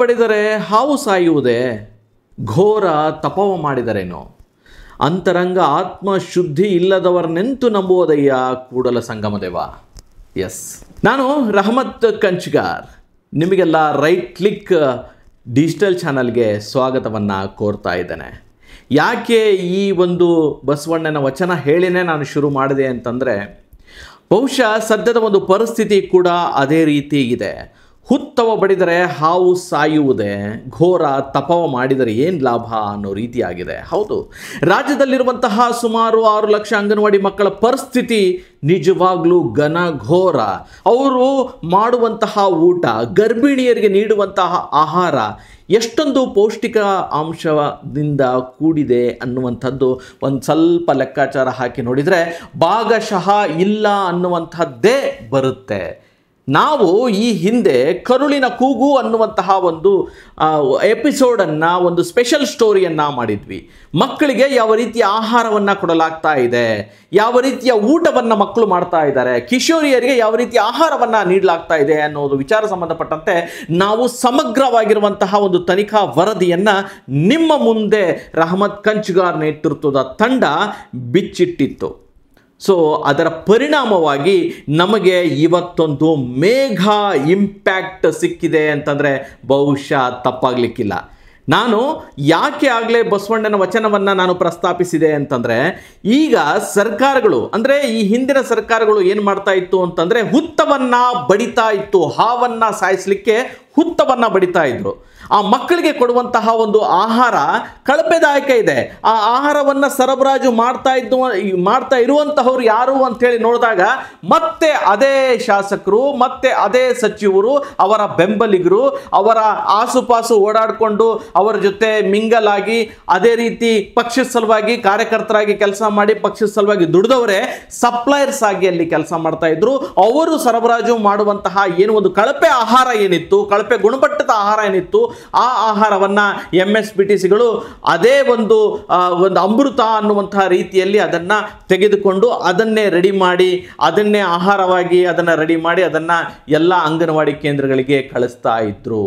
ಬಡಿದರೆ ಹಾವು ಸಾಯುವುದೇ? ಘೋರ ತಪವ ಮಾಡಿದರೇನೋ? ಅಂತರಂಗ ಆತ್ಮಶುದ್ಧಿ ಇಲ್ಲದವರನ್ನೆಂತು ನಂಬುವುದಯ್ಯ ಕೂಡಲ ಸಂಗಮದೇವ. ಎಸ್, ನಾನು ರಹಮತ್ ಕಂಚಗಾರ್. ನಿಮಗೆಲ್ಲ ರೈಟ್ ಕ್ಲಿಕ್ ಡಿಜಿಟಲ್ ಚಾನಲ್ಗೆ ಸ್ವಾಗತವನ್ನು ಕೋರ್ತಾ ಇದ್ದೇನೆ. ಯಾಕೆ ಈ ಒಂದು ಬಸವಣ್ಣನ ವಚನ ಹೇಳಿನೇ ನಾನು ಶುರು ಮಾಡಿದೆ ಅಂತಂದರೆ, ಬಹುಶಃ ಸದ್ಯದ ಒಂದು ಪರಿಸ್ಥಿತಿ ಕೂಡ ಅದೇ ರೀತಿ ಇದೆ. ಹುತ್ತವ ಬಡಿದರೆ ಹಾವು ಸಾಯುವುದೇ, ಘೋರ ತಪವ ಮಾಡಿದರೆ ಏನು ಲಾಭ ಅನ್ನೋ ರೀತಿಯಾಗಿದೆ. ಹೌದು, ರಾಜ್ಯದಲ್ಲಿರುವಂತಹ ಸುಮಾರು 6 ಲಕ್ಷ ಅಂಗನವಾಡಿ ಮಕ್ಕಳ ಪರಿಸ್ಥಿತಿ ನಿಜವಾಗ್ಲೂ ಘನಘೋರ. ಅವರು ಮಾಡುವಂತಹ ಊಟ, ಗರ್ಭಿಣಿಯರಿಗೆ ನೀಡುವಂತಹ ಆಹಾರ ಎಷ್ಟೊಂದು ಪೌಷ್ಟಿಕ ಅಂಶದಿಂದ ಕೂಡಿದೆ ಅನ್ನುವಂಥದ್ದು ಒಂದು ಸ್ವಲ್ಪ ಲೆಕ್ಕಾಚಾರ ಹಾಕಿ ನೋಡಿದರೆ ಭಾಗಶಃ ಇಲ್ಲ ಅನ್ನುವಂಥದ್ದೇ ಬರುತ್ತೆ. ನಾವು ಈ ಹಿಂದೆ ಕರುಳಿನ ಕೂಗು ಅನ್ನುವಂತಹ ಒಂದು ಎಪಿಸೋಡನ್ನು, ಒಂದು ಸ್ಪೆಷಲ್ ಸ್ಟೋರಿಯನ್ನು ಮಾಡಿದ್ವಿ. ಮಕ್ಕಳಿಗೆ ಯಾವ ರೀತಿಯ ಆಹಾರವನ್ನು ಕೊಡಲಾಗ್ತಾ ಇದೆ, ಯಾವ ರೀತಿಯ ಊಟವನ್ನು ಮಕ್ಕಳು ಮಾಡ್ತಾ ಇದ್ದಾರೆ, ಕಿಶೋರಿಯರಿಗೆ ಯಾವ ರೀತಿಯ ಆಹಾರವನ್ನು ನೀಡಲಾಗ್ತಾ ಇದೆ ಅನ್ನೋದು ವಿಚಾರ ಸಂಬಂಧಪಟ್ಟಂತೆ ನಾವು ಸಮಗ್ರವಾಗಿರುವಂತಹ ಒಂದು ತನಿಖಾ ವರದಿಯನ್ನು ನಿಮ್ಮ ಮುಂದೆ ರಹಮತ್ ಕಂಚಗಾರ್ ನೇತೃತ್ವದ ತಂಡ ಬಿಚ್ಚಿಟ್ಟಿತ್ತು. ಸೊ ಅದರ ಪರಿಣಾಮವಾಗಿ ನಮಗೆ ಇವತ್ತೊಂದು ಮೇಘಾ ಇಂಪ್ಯಾಕ್ಟ್ ಸಿಕ್ಕಿದೆ ಅಂತಂದರೆ ಬಹುಶಃ ತಪ್ಪಾಗಲಿಕ್ಕಿಲ್ಲ. ನಾನು ಯಾಕೆ ಆಗಲೇ ಬಸವಣ್ಣನ ವಚನವನ್ನು ನಾನು ಪ್ರಸ್ತಾಪಿಸಿದೆ ಅಂತಂದರೆ, ಈಗ ಸರ್ಕಾರಗಳು ಅಂದರೆ ಈ ಹಿಂದಿನ ಸರ್ಕಾರಗಳು ಏನು ಮಾಡ್ತಾ ಇತ್ತು ಅಂತಂದರೆ ಹುತ್ತವನ್ನು ಬಡಿತಾ ಇತ್ತು. ಹಾವನ್ನು ಸಾಯಿಸಲಿಕ್ಕೆ ಹುತ್ತವನ್ನು ಬಡಿತಾ ಇದ್ರು. ಆ ಮಕ್ಕಳಿಗೆ ಕೊಡುವಂತಹ ಒಂದು ಆಹಾರ ಕಳಪೆದಾಯಕ ಇದೆ. ಆ ಆಹಾರವನ್ನು ಸರಬರಾಜು ಮಾಡ್ತಾ ಇರುವಂತಹವ್ರು ಯಾರು ಅಂಥೇಳಿ ನೋಡಿದಾಗ ಮತ್ತೆ ಅದೇ ಶಾಸಕರು, ಮತ್ತೆ ಅದೇ ಸಚಿವರು, ಅವರ ಬೆಂಬಲಿಗರು, ಅವರ ಆಸುಪಾಸು ಓಡಾಡಿಕೊಂಡು ಅವರ ಜೊತೆ ಮಿಂಗಲಾಗಿ ಅದೇ ರೀತಿ ಪಕ್ಷದ ಸಲುವಾಗಿ ಕಾರ್ಯಕರ್ತರಾಗಿ ಕೆಲಸ ಮಾಡಿ ಪಕ್ಷದ ಸಲುವಾಗಿ ದುಡಿದವರೇ ಸಪ್ಲೈಯರ್ಸ್ ಆಗಿ ಅಲ್ಲಿ ಕೆಲಸ ಮಾಡ್ತಾ ಇದ್ರು. ಅವರು ಸರಬರಾಜು ಮಾಡುವಂತಹ ಏನು ಒಂದು ಕಳಪೆ ಆಹಾರ ಏನಿತ್ತು, ಕಳಪೆ ಗುಣಮಟ್ಟದ ಆಹಾರ ಏನಿತ್ತು, ಆ ಆಹಾರವನ್ನು MSPTCಗಳು ಅದೇ ಒಂದು ಅಮೃತ ಅನ್ನುವಂತಹ ರೀತಿಯಲ್ಲಿ ಅದನ್ನು ತೆಗೆದುಕೊಂಡು ಅದನ್ನೇ ಆಹಾರವಾಗಿ ಅದನ್ನು ಎಲ್ಲ ಅಂಗನವಾಡಿ ಕೇಂದ್ರಗಳಿಗೆ ಕಳಿಸ್ತಾ ಇದ್ರು.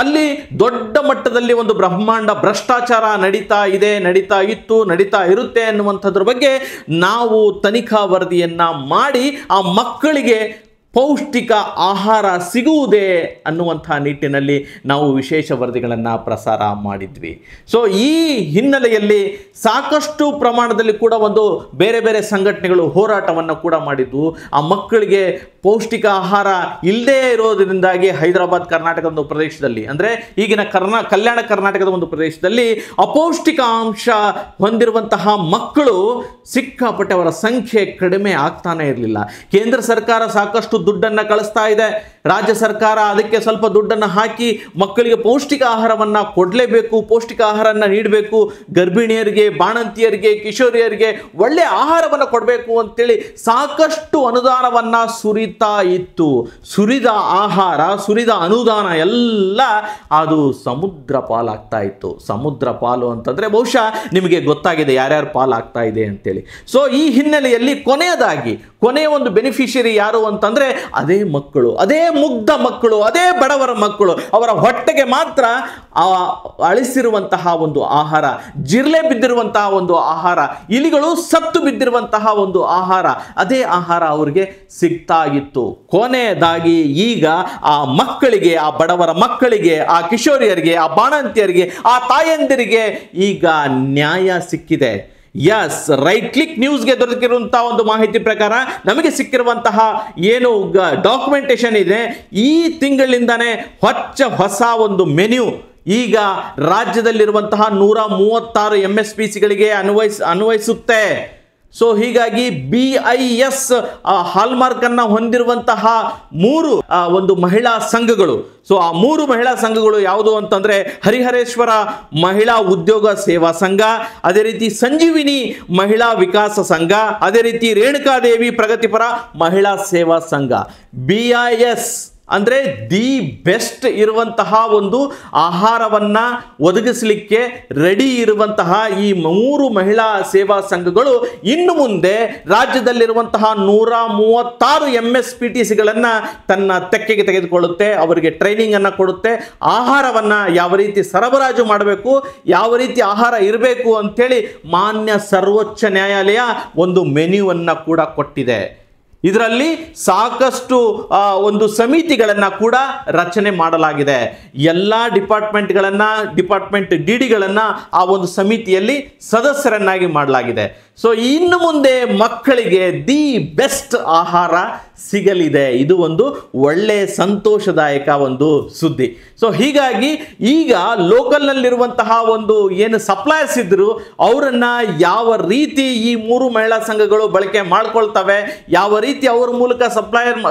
ಅಲ್ಲಿ ದೊಡ್ಡ ಮಟ್ಟದಲ್ಲಿ ಒಂದು ಬ್ರಹ್ಮಾಂಡ ಭ್ರಷ್ಟಾಚಾರ ನಡೀತಾ ಇರುತ್ತೆ ಅನ್ನುವಂಥದ್ರ ಬಗ್ಗೆ ನಾವು ತನಿಖಾ ವರದಿಯನ್ನು ಮಾಡಿ ಆ ಮಕ್ಕಳಿಗೆ ಪೌಷ್ಟಿಕ ಆಹಾರ ಸಿಗುವುದೇ ಅನ್ನುವಂಥ ನಿಟ್ಟಿನಲ್ಲಿ ನಾವು ವಿಶೇಷ ವರದಿಗಳನ್ನು ಪ್ರಸಾರ ಮಾಡಿದ್ವಿ. ಸೊ ಈ ಹಿನ್ನೆಲೆಯಲ್ಲಿ ಸಾಕಷ್ಟು ಪ್ರಮಾಣದಲ್ಲಿ ಕೂಡ ಒಂದು ಬೇರೆ ಬೇರೆ ಸಂಘಟನೆಗಳು ಹೋರಾಟವನ್ನು ಕೂಡ ಮಾಡಿದ್ವು. ಆ ಮಕ್ಕಳಿಗೆ ಪೌಷ್ಟಿಕ ಆಹಾರ ಇಲ್ಲದೇ ಇರೋದರಿಂದಾಗಿ ಹೈದರಾಬಾದ್ ಕರ್ನಾಟಕದ ಒಂದು ಪ್ರದೇಶದಲ್ಲಿ, ಅಂದರೆ ಈಗಿನ ಕಲ್ಯಾಣ ಕರ್ನಾಟಕದ ಒಂದು ಪ್ರದೇಶದಲ್ಲಿ ಅಪೌಷ್ಟಿಕಾಂಶ ಹೊಂದಿರುವಂತಹ ಮಕ್ಕಳು ಸಿಕ್ಕಾಪಟ್ಟೆ, ಅವರ ಸಂಖ್ಯೆ ಕಡಿಮೆ ಆಗ್ತಾನೇ ಇರಲಿಲ್ಲ. ಕೇಂದ್ರ ಸರ್ಕಾರ ಸಾಕಷ್ಟು ದುಡ್ಡನ್ನು ಕಳಿಸ್ತಾ ಇದೆ, ರಾಜ್ಯ ಸರ್ಕಾರ ಅದಕ್ಕೆ ಸ್ವಲ್ಪ ದುಡ್ಡನ್ನು ಹಾಕಿ ಮಕ್ಕಳಿಗೆ ಪೌಷ್ಟಿಕ ಆಹಾರವನ್ನು ಕೊಡಲೇಬೇಕು, ಪೌಷ್ಟಿಕ ಆಹಾರವನ್ನು ನೀಡಬೇಕು, ಗರ್ಭಿಣಿಯರಿಗೆ, ಬಾಣಂತಿಯರಿಗೆ, ಕಿಶೋರಿಯರಿಗೆ ಒಳ್ಳೆಯ ಆಹಾರವನ್ನು ಕೊಡಬೇಕು ಅಂತೇಳಿ ಸಾಕಷ್ಟು ಅನುದಾನವನ್ನು ಇತ್ತು. ಸುರಿದ ಆಹಾರ, ಸುರಿದ ಅನುದಾನ ಎಲ್ಲ ಅದು ಸಮುದ್ರ ಪಾಲಾಗ್ತಾ ಇತ್ತು. ಸಮುದ್ರ ಪಾಲು ಅಂತಂದ್ರೆ ಬಹುಶಃ ನಿಮಗೆ ಗೊತ್ತಾಗಿದೆ ಯಾರ್ಯಾರು ಪಾಲಾಗ್ತಾ ಇದೆ ಅಂತೇಳಿ. ಸೊ ಈ ಹಿನ್ನೆಲೆಯಲ್ಲಿ ಕೊನೆಯ ಒಂದು ಬೆನಿಫಿಷರಿ ಯಾರು ಅಂತಂದ್ರೆ ಅದೇ ಮಕ್ಕಳು, ಅದೇ ಮುಗ್ಧ ಮಕ್ಕಳು, ಅದೇ ಬಡವರ ಮಕ್ಕಳು. ಅವರ ಹೊಟ್ಟೆಗೆ ಮಾತ್ರ ಅಳಿಸಿರುವಂತಹ ಒಂದು ಆಹಾರ, ಜಿರ್ಲೆ ಬಿದ್ದಿರುವಂತಹ ಒಂದು ಆಹಾರ, ಇಲಿಗಳು ಸತ್ತು ಬಿದ್ದಿರುವಂತಹ ಒಂದು ಆಹಾರ, ಅದೇ ಆಹಾರ ಅವರಿಗೆ ಸಿಗ್ತಾ ಇತ್ತು. ಕೊನೆಯದಾಗಿ ಈಗ ಆ ಮಕ್ಕಳಿಗೆ, ಆ ಬಡವರ ಮಕ್ಕಳಿಗೆ, ಆ ಕಿಶೋರಿಯರಿಗೆ, ಆ ಬಾಣಂತಿಯರಿಗೆ, ಆ ತಾಯಂದಿರಿಗೆ ಈಗ ನ್ಯಾಯ ಸಿಕ್ಕಿದೆ. ಎಸ್, ರೈಟ್ ಕ್ಲಿಕ್ ನ್ಯೂಸ್ಗೆ ದೊರಕಿರುವಂತಹ ಒಂದು ಮಾಹಿತಿ ಪ್ರಕಾರ ನಮಗೆ ಸಿಕ್ಕಿರುವಂತಹ ಏನು ಡಾಕ್ಯುಮೆಂಟೇಶನ್ ಇದೆ, ಈ ತಿಂಗಳಿಂದಾನೇ ಹೊಸ ಒಂದು ಮೆನ್ಯೂ ಈಗ ರಾಜ್ಯದಲ್ಲಿರುವಂತಹ 136 MSPCಗಳಿಗೆ ಅನ್ವಯಿಸುತ್ತೆ. ಸೊ ಹೀಗಾಗಿ BIS ಹಾಲ್ಮಾರ್ಕ್ ಅನ್ನ ಹೊಂದಿರುವಂತಹ 3 ಒಂದು ಮಹಿಳಾ ಸಂಘಗಳು, ಸೊ ಆ 3 ಮಹಿಳಾ ಸಂಘಗಳು ಯಾವುದು ಅಂತಂದರೆ ಹರಿಹರೇಶ್ವರ ಮಹಿಳಾ ಉದ್ಯೋಗ ಸೇವಾ ಸಂಘ, ಅದೇ ರೀತಿ ಸಂಜೀವಿನಿ ಮಹಿಳಾ ವಿಕಾಸ ಸಂಘ, ಅದೇ ರೀತಿ ರೇಣುಕಾದೇವಿ ಪ್ರಗತಿಪರ ಮಹಿಳಾ ಸೇವಾ ಸಂಘ. BIS ಅಂದ್ರೆ ದಿ ಬೆಸ್ಟ್ ಇರುವಂತಹ ಒಂದು ಆಹಾರವನ್ನ ಒದಗಿಸಲಿಕ್ಕೆ ರೆಡಿ ಇರುವಂತಹ ಈ ಮೂರು ಮಹಿಳಾ ಸೇವಾ ಸಂಘಗಳು ಇನ್ನು ಮುಂದೆ ರಾಜ್ಯದಲ್ಲಿ ಇರುವಂತಹ 136 ಎಂಎಸ್ಪಿಟಿಸಿ ಗಳನ್ನ ತನ್ನ ತೆಕ್ಕೆಗೆ ತೆಗೆದುಕೊಳ್ಳುತ್ತೆ, ಅವರಿಗೆ ಟ್ರೈನಿಂಗ್ ಅನ್ನು ಕೊಡುತ್ತೆ, ಆಹಾರವನ್ನ ಯಾವ ರೀತಿ ಸರಬರಾಜು ಮಾಡಬೇಕು, ಯಾವ ರೀತಿ ಆಹಾರ ಇರಬೇಕು ಅಂತ ಹೇಳಿ ಮಾನ್ಯ ಸರ್ವೋಚ್ಚ ನ್ಯಾಯಾಲಯ ಒಂದು ಮೆನ್ಯೂವನ್ನ ಕೂಡ ಕೊಟ್ಟಿದೆ। ಇದರಲ್ಲಿ ಸಾಕಷ್ಟು ಒಂದು ಸಮಿತಿಗಳನ್ನು ಕೂಡ ರಚನೆ ಮಾಡಲಾಗಿದೆ। ಎಲ್ಲ ಡಿಪಾರ್ಟ್ಮೆಂಟ್ಗಳನ್ನು ಡಿಪಾರ್ಟ್ಮೆಂಟ್ ಡಿಡಿಗಳನ್ನು ಆ ಒಂದು ಸಮಿತಿಯಲ್ಲಿ ಸದಸ್ಯರನ್ನಾಗಿ ಮಾಡಲಾಗಿದೆ। ಸೊ ಇನ್ನು ಮುಂದೆ ಮಕ್ಕಳಿಗೆ ದಿ ಬೆಸ್ಟ್ ಆಹಾರ ಸಿಗಲಿದೆ, ಇದು ಒಂದು ಒಳ್ಳೆ ಸಂತೋಷದಾಯಕ ಒಂದು ಸುದ್ದಿ। ಸೊ ಹೀಗಾಗಿ ಈಗ ಲೋಕಲ್ನಲ್ಲಿರುವಂತಹ ಒಂದು ಏನು ಸಪ್ಲೈಯರ್ಸ್ ಇದ್ದರು ಅವರನ್ನು ಯಾವ ರೀತಿ ಈ ಮೂರು ಮಹಿಳಾ ಸಂಘಗಳು ಬಳಕೆ ಮಾಡ್ಕೊಳ್ತವೆ, ಯಾವ ರೀತಿ ಅವರ ಮೂಲಕ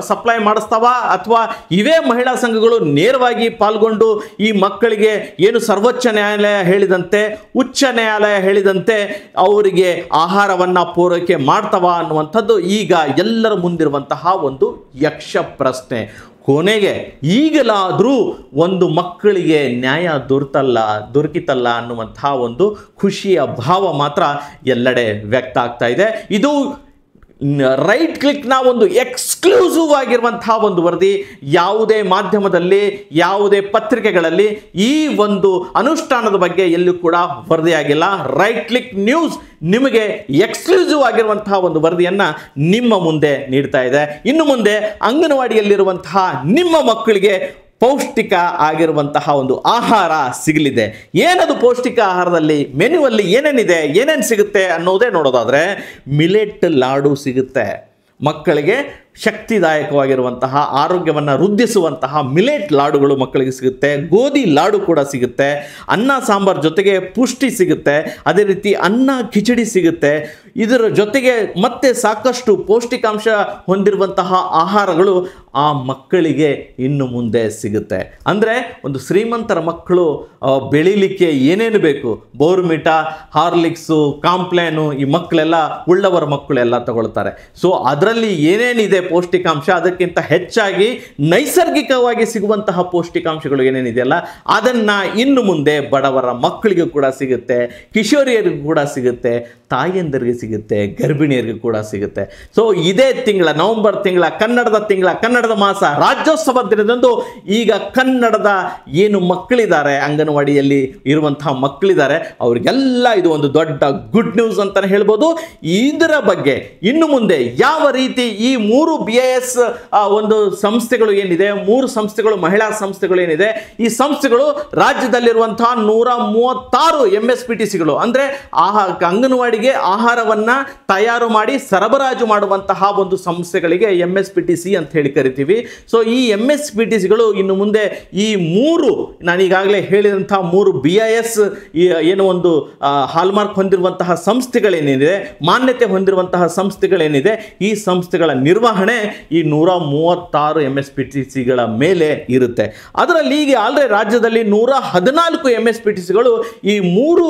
ಸಪ್ಲೈ ಮಾಡಿಸ್ತಾವ ಅಥವಾ ಇವೇ ಮಹಿಳಾ ಸಂಘಗಳು ನೇರವಾಗಿ ಪಾಲ್ಗೊಂಡು ಈ ಮಕ್ಕಳಿಗೆ ಏನು ಸರ್ವೋಚ್ಚ ನ್ಯಾಯಾಲಯ ಹೇಳಿದಂತೆ ಉಚ್ಚ ನ್ಯಾಯಾಲಯ ಹೇಳಿದಂತೆ ಅವರಿಗೆ ಆಹಾರವನ್ನು ಪೂರೈಕೆ ಮಾಡ್ತಾವ ಅನ್ನುವಂಥದ್ದು ಈಗ ಎಲ್ಲರ ಮುಂದಿರುವಂತಹ ಒಂದು ಯಕ್ಷ ಪ್ರಶ್ನೆ। ಕೊನೆಗೆ ಈಗಲಾದರೂ ಒಂದು ಮಕ್ಕಳಿಗೆ ನ್ಯಾಯ ದೊರಕಿತಲ್ಲ ಅನ್ನುವಂತಹ ಒಂದು ಖುಷಿಯ ಭಾವ ಮಾತ್ರ ಎಲ್ಲೆಡೆ ವ್ಯಕ್ತ ಆಗ್ತಾ ಇದೆ। ಇದು ರೈಟ್ ಕ್ಲಿಕ್ನ ಒಂದು ಎಕ್ಸ್ಕ್ಲೂಸಿವ್ ಆಗಿರುವಂತಹ ಒಂದು ವರದಿ। ಯಾವುದೇ ಮಾಧ್ಯಮದಲ್ಲಿ ಯಾವುದೇ ಪತ್ರಿಕೆಗಳಲ್ಲಿ ಈ ಒಂದು ಅನುಷ್ಠಾನದ ಬಗ್ಗೆ ಎಲ್ಲೂ ಕೂಡ ವರದಿಯಾಗಿಲ್ಲ। ರೈಟ್ ಕ್ಲಿಕ್ ನ್ಯೂಸ್ ನಿಮಗೆ ಎಕ್ಸ್ಕ್ಲೂಸಿವ್ ಆಗಿರುವಂತಹ ಒಂದು ವರದಿಯನ್ನು ನಿಮ್ಮ ಮುಂದೆ ನೀಡ್ತಾ ಇದೆ। ಇನ್ನು ಮುಂದೆ ಅಂಗನವಾಡಿಯಲ್ಲಿರುವಂತಹ ನಿಮ್ಮ ಮಕ್ಕಳಿಗೆ ಪೌಷ್ಟಿಕ ಆಗಿರುವಂತಹ ಒಂದು ಆಹಾರ ಸಿಗಲಿದೆ। ಏನದು ಪೌಷ್ಟಿಕ ಆಹಾರದಲ್ಲಿ ಮೆನ್ಯುವಲ್ಲಿ ಏನೇನಿದೆ, ಏನೇನು ಸಿಗುತ್ತೆ ಅನ್ನೋದೇ ನೋಡೋದಾದರೆ ಮಿಲೆಟ್ ಲಾಡು ಸಿಗುತ್ತೆ, ಮಕ್ಕಳಿಗೆ ಶಕ್ತಿದಾಯಕವಾಗಿರುವಂತಹ ಆರೋಗ್ಯವನ್ನು ವೃದ್ಧಿಸುವಂತಹ ಮಿಲೆಟ್ ಲಾಡುಗಳು ಮಕ್ಕಳಿಗೆ ಸಿಗುತ್ತೆ, ಗೋಧಿ ಲಾಡು ಕೂಡ ಸಿಗುತ್ತೆ, ಅನ್ನ ಸಾಂಬಾರು ಜೊತೆಗೆ ಪುಷ್ಟಿ ಸಿಗುತ್ತೆ, ಅದೇ ರೀತಿ ಅನ್ನ ಕಿಚಡಿ ಸಿಗುತ್ತೆ। ಇದರ ಜೊತೆಗೆ ಮತ್ತೆ ಸಾಕಷ್ಟು ಪೌಷ್ಟಿಕಾಂಶ ಹೊಂದಿರುವಂತಹ ಆಹಾರಗಳು ಆ ಮಕ್ಕಳಿಗೆ ಇನ್ನು ಮುಂದೆ ಸಿಗುತ್ತೆ। ಅಂದರೆ ಒಂದು ಶ್ರೀಮಂತರ ಮಕ್ಕಳು ಬೆಳೀಲಿಕ್ಕೆ ಏನೇನು ಬೇಕು, ಬೋರ್ಮಿಟ, ಹಾರ್ಲಿಕ್ಸು, ಕಾಂಪ್ಲೇನು ಈ ಮಕ್ಕಳೆಲ್ಲ ಉಳ್ಳವರ ಮಕ್ಕಳೆಲ್ಲ ತಗೊಳ್ತಾರೆ। ಸೊ ಅದರಲ್ಲಿ ಏನೇನಿದೆ ಪೌಷ್ಟಿಕಾಂಶ ಅದಕ್ಕಿಂತ ಹೆಚ್ಚಾಗಿ ನೈಸರ್ಗಿಕವಾಗಿ ಸಿಗುವಂತಹ ಪೌಷ್ಟಿಕಾಂಶಗಳು ಏನೇನಿದೆಯಲ್ಲ ಅದನ್ನು ಇನ್ನು ಮುಂದೆ ಬಡವರ ಮಕ್ಕಳಿಗೂ ಕೂಡ ಸಿಗುತ್ತೆ, ಕಿಶೋರಿಯರಿಗೂ ಕೂಡ ಸಿಗುತ್ತೆ, ತಾಯಂದರಿಗೆ ಸಿಗುತ್ತೆ, ಗರ್ಭಿಣಿಯರಿಗೂ ಕೂಡ ಸಿಗುತ್ತೆ। ಸೊ ಇದೇ ತಿಂಗಳ ನವೆಂಬರ್ ತಿಂಗಳ ಕನ್ನಡದ ಮಾಸ ರಾಜ್ಯೋತ್ಸವ ದಿನದಂದು ಈಗ ಕನ್ನಡದ ಏನು ಮಕ್ಕಳಿದ್ದಾರೆ ಅಂಗನವಾಡಿಯಲ್ಲಿ ಇರುವಂತಹ ಮಕ್ಕಳಿದ್ದಾರೆ ಅವರಿಗೆಲ್ಲ ಇದು ಒಂದು ದೊಡ್ಡ ಗುಡ್ ನ್ಯೂಸ್ ಅಂತಲೇ ಹೇಳ್ಬೋದು। ಇದರ ಬಗ್ಗೆ ಇನ್ನು ಮುಂದೆ ಯಾವ ರೀತಿ ಈ ಮೂರು BIS ಒಂದು ಸಂಸ್ಥೆಗಳು ಏನಿದೆ, ಮೂರು ಸಂಸ್ಥೆಗಳು ಮಹಿಳಾ ಸಂಸ್ಥೆಗಳು ಏನಿದೆ, ಈ ಸಂಸ್ಥೆಗಳು ರಾಜ್ಯದಲ್ಲಿರುವಂತಹ 136 MSPTCಗಳು ಅಂದರೆ ಅಂಗನವಾಡಿಗೆ ಆಹಾರವನ್ನು ತಯಾರು ಮಾಡಿ ಸರಬರಾಜು ಮಾಡುವಂತಹ ಒಂದು ಸಂಸ್ಥೆಗಳಿಗೆ MSPTC ಅಂತ ಹೇಳಿ ಕರಿತೀವಿ। ಸೊ ಈ MSPTCಗಳು ಇನ್ನು ಮುಂದೆ ಈ ಮೂರು ನಾನೀಗಾಗಲೇ ಹೇಳಿದಂತಹ ಮೂರು BIS ಏನು ಒಂದು ಹಾಲ್ಮಾರ್ಕ್ ಹೊಂದಿರುವಂತಹ ಸಂಸ್ಥೆಗಳೇನಿದೆ, ಮಾನ್ಯತೆ ಹೊಂದಿರುವಂತಹ ಸಂಸ್ಥೆಗಳೇನಿದೆ, ಈ ಸಂಸ್ಥೆಗಳ ನಿರ್ವಹಣೆ ಈ 136 MSPTCಗಳ ಮೇಲೆ ಇರುತ್ತೆ। ಅದರಲ್ಲಿ ಈಗ ಆಲ್ರೆಡಿ ರಾಜ್ಯದಲ್ಲಿ 114 MSPTCಗಳು ಈ ಮೂರು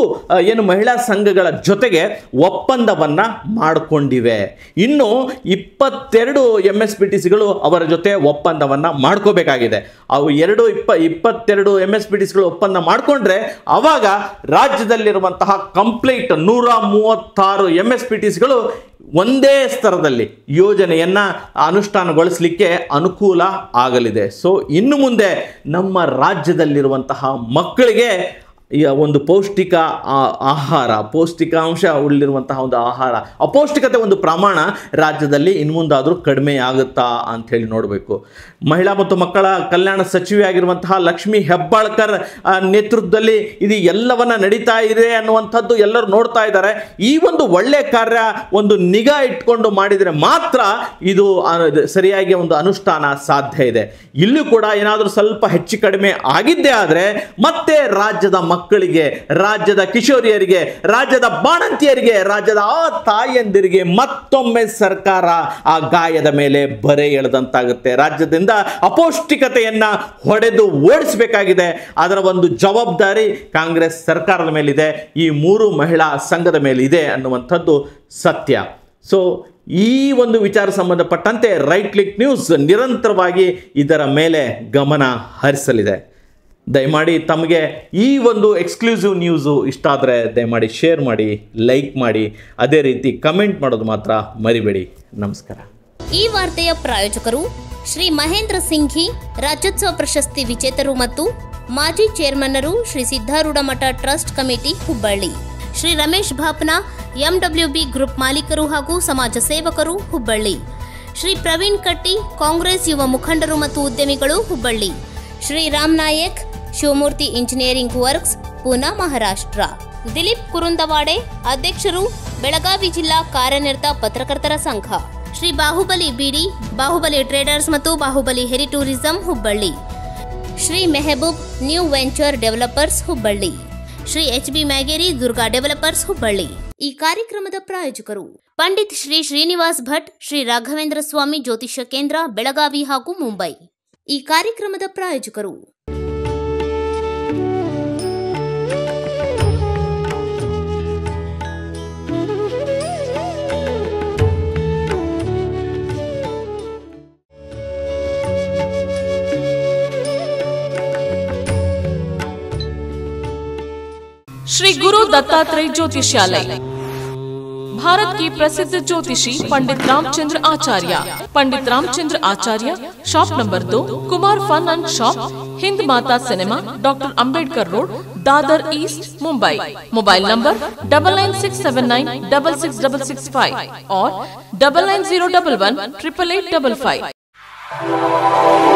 ಏನು ಮಹಿಳಾ ಸಂಘಗಳ ಜೊತೆಗೆ ಒಪ್ಪಂದವನ್ನು ಮಾಡಿಕೊಂಡಿವೆ। ಇನ್ನು 22 MSPTCಗಳು ಅವರ ಜೊತೆ ಒಪ್ಪಂದವನ್ನು ಮಾಡ್ಕೋಬೇಕಾಗಿದೆ। ಅವು 22 MSPTCಗಳು ಒಪ್ಪಂದ ಮಾಡಿಕೊಂಡ್ರೆ ಅವಾಗ ರಾಜ್ಯದಲ್ಲಿರುವಂತಹ ಕಂಪ್ಲೀಟ್ 136 MSPTCಗಳು ಒಂದೇ ಸ್ತರದಲ್ಲಿ ಯೋಜನೆಯನ್ನು ಅನುಷ್ಠಾನಗೊಳಿಸಲಿಕ್ಕೆ ಅನುಕೂಲ ಆಗಲಿದೆ। ಸೊ ಇನ್ನು ಮುಂದೆ ನಮ್ಮ ರಾಜ್ಯದಲ್ಲಿರುವಂತಹ ಮಕ್ಕಳಿಗೆ ಒಂದು ಪೌಷ್ಟಿಕ ಆಹಾರ, ಪೌಷ್ಟಿಕಾಂಶ ಉಳಿದಿರುವಂತಹ ಒಂದು ಆಹಾರ, ಅಪೌಷ್ಟಿಕತೆ ಒಂದು ಪ್ರಮಾಣ ರಾಜ್ಯದಲ್ಲಿ ಇನ್ನು ಮುಂದಾದರೂ ಕಡಿಮೆ ಆಗುತ್ತಾ ಅಂಥೇಳಿ ನೋಡಬೇಕು। ಮಹಿಳಾ ಮತ್ತು ಮಕ್ಕಳ ಕಲ್ಯಾಣ ಸಚಿವೆಯಾಗಿರುವಂತಹ ಲಕ್ಷ್ಮೀ ಹೆಬ್ಬಾಳ್ಕರ್ ನೇತೃತ್ವದಲ್ಲಿ ಇದು ಎಲ್ಲವನ್ನ ನಡೀತಾ ಇದೆ ಅನ್ನುವಂಥದ್ದು ಎಲ್ಲರೂ ನೋಡ್ತಾ ಇದ್ದಾರೆ। ಈ ಒಂದು ಒಳ್ಳೆಯ ಕಾರ್ಯ ಒಂದು ನಿಗಾ ಇಟ್ಕೊಂಡು ಮಾಡಿದರೆ ಮಾತ್ರ ಇದು ಸರಿಯಾಗಿ ಒಂದು ಅನುಷ್ಠಾನ ಸಾಧ್ಯ ಇದೆ। ಇಲ್ಲೂ ಕೂಡ ಏನಾದರೂ ಸ್ವಲ್ಪ ಹೆಚ್ಚು ಕಡಿಮೆ ಆಗಿದ್ದೇ ಆದರೆ ಮತ್ತೆ ರಾಜ್ಯದ ಮಕ್ಕಳಿಗೆ, ರಾಜ್ಯದ ಕಿಶೋರಿಯರಿಗೆ, ರಾಜ್ಯದ ಬಾಣಂತಿಯರಿಗೆ, ರಾಜ್ಯದ ಆ ತಾಯಂದಿರಿಗೆ ಮತ್ತೊಮ್ಮೆ ಸರ್ಕಾರ ಆ ಗಾಯದ ಮೇಲೆ ಬರೆ ಎಳೆದಂತಾಗುತ್ತೆ। ರಾಜ್ಯದಿಂದ ಅಪೌಷ್ಟಿಕತೆಯನ್ನ ಹೊಡೆದು ಓಡಿಸಬೇಕಾಗಿದೆ, ಅದರ ಒಂದು ಜವಾಬ್ದಾರಿ ಕಾಂಗ್ರೆಸ್ ಸರ್ಕಾರದ ಮೇಲಿದೆ, ಈ ಮೂರು ಮಹಿಳಾ ಸಂಘದ ಮೇಲಿದೆ ಅನ್ನುವಂಥದ್ದು ಸತ್ಯ। ಸೊ ಈ ಒಂದು ವಿಚಾರ ಸಂಬಂಧಪಟ್ಟಂತೆ ರೈಟ್ ಕ್ಲಿಕ್ ನ್ಯೂಸ್ ನಿರಂತರವಾಗಿ ಇದರ ಮೇಲೆ ಗಮನ ಹರಿಸಲಿದೆ. ದಯಮಾಡಿ ತಮಗೆ ಈ ಒಂದು ಎಕ್ಸ್ಕ್ಲೂಸಿವ್ ನ್ಯೂಸ್ ಇಷ್ಟ ಆದರೆ ದಯಮಾಡಿ ಶೇರ್ ಮಾಡಿ, ಲೈಕ್ ಮಾಡಿ, ಅದೇ ರೀತಿ ಕಮೆಂಟ್ ಮಾಡೋದು ಮಾತ್ರ ಮರಿಬೇಡಿ. ನಮಸ್ಕಾರ. ಈ ವಾರ್ತೆಯ ಪ್ರಾಯೋಜಕರು ಶ್ರೀ ಮಹೇಂದ್ರ ಸಿಂಘಿ, ರಾಜ್ಯೋತ್ಸವ ಪ್ರಶಸ್ತಿ ವಿಜೇತರು ಮತ್ತು ಮಾಜಿ ಚೇರ್ಮನ್ನರು, Shri Siddharudha Math trust committee Hubballi, Shri Ramesh Bhapana, MWB group ಮಾಲೀಕರು ಹಾಗೂ ಸಮಾಜ ಸೇವಕರು ಹುಬ್ಬಳ್ಳಿ, ಶ್ರೀ ಪ್ರವೀಣ್ ಕಟ್ಟಿ, ಕಾಂಗ್ರೆಸ್ ಯುವ ಮುಖಂಡರು ಮತ್ತು ಉದ್ಯಮಿಗಳು ಹುಬ್ಬಳ್ಳಿ, ಶ್ರೀ ರಾಮ್ ನಾಯಕ್, ಶಿವಮೂರ್ತಿ ಇಂಜಿನಿಯರಿಂಗ್ ವರ್ಕ್ಸ್, ಪೂನಾ, ಮಹಾರಾಷ್ಟ್ರ, ದಿಲೀಪ್ ಕುರುಂದವಾಡೆ, ಅಧ್ಯಕ್ಷರು, ಬೆಳಗಾವಿ ಜಿಲ್ಲಾ ಕಾರ್ಯನಿರತ ಪತ್ರಕರ್ತರ ಸಂಘ, ಶ್ರೀ ಬಾಹುಬಲಿ ಬಿಡಿ, ಬಾಹುಬಲಿ ಟ್ರೇಡರ್ಸ್ ಮತ್ತು ಬಾಹುಬಲಿ ಹೆರಿ tourism Hubballi, Shri Mehboob, new venture developers Hubballi, Shri HB Myageri, Durga developers Hubballi. ಈ ಕಾರ್ಯಕ್ರಮದ ಪ್ರಾಯೋಜಕರು ಪಂಡಿತ್ ಶ್ರೀ ಶ್ರೀನಿವಾಸ್ ಭಟ್, ಶ್ರೀ ರಾಘವೇಂದ್ರ ಸ್ವಾಮಿ ಜ್ಯೋತಿಷ್ಯ ಕೇಂದ್ರ, ಬೆಳಗಾವಿ ಹಾಗೂ ಮುಂಬೈ. ಈ ಕಾರ್ಯಕ್ರಮದ ಪ್ರಾಯೋಜಕರು श्री गुरु दत्तात्रेय ज्योतिषालय, भारत की प्रसिद्ध ज्योतिषी Pandit Ramchandra Acharya, shop number 2, Kumar fun and shop, Hind Mata cinema, doctor Ambedkar road, Dadar east, Mumbai. Mobile number 9967966665 और 9901118855.